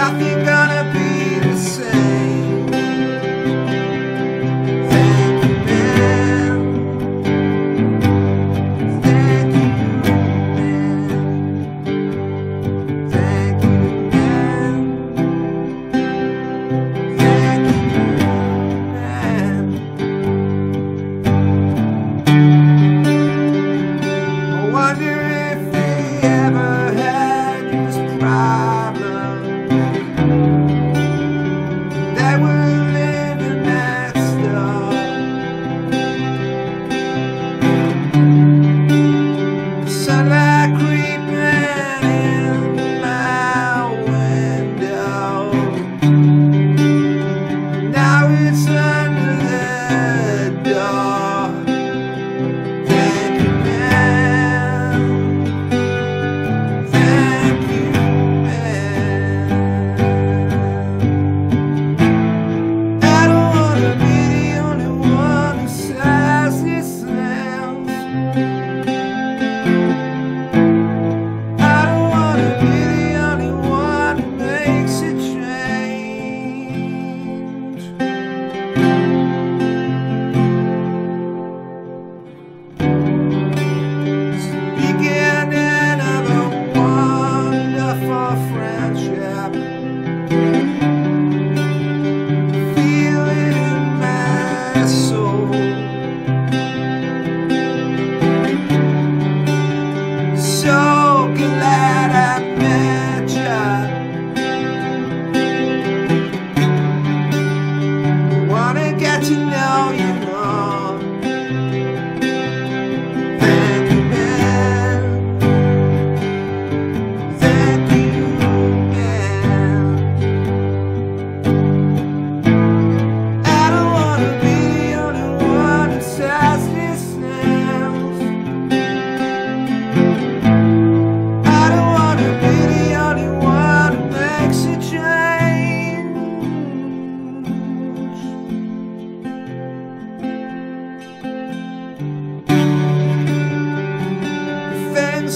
nothing gonna be the same. Thank you, man. Thank you, man. Thank you, man. Thank you, man. I wonder if they ever had this problem. Sunlight creeping in my window, now it's under the door. Thank you, man. Thank you, man. I don't want to be the only one who sighs this sound.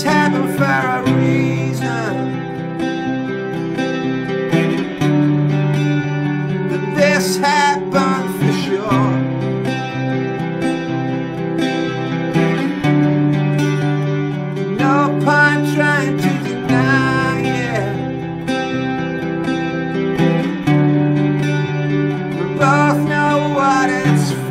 Happen for a reason, but this happened for sure. No point trying to deny it, we both know what it's for.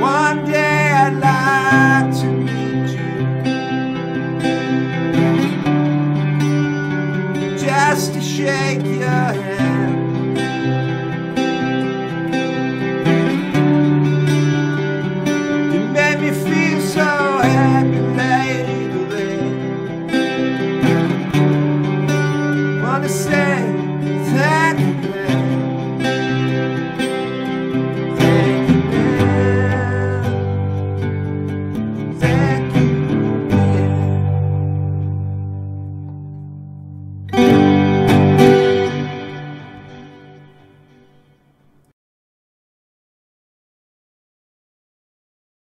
One day I'd like to meet you, just to shake your hand.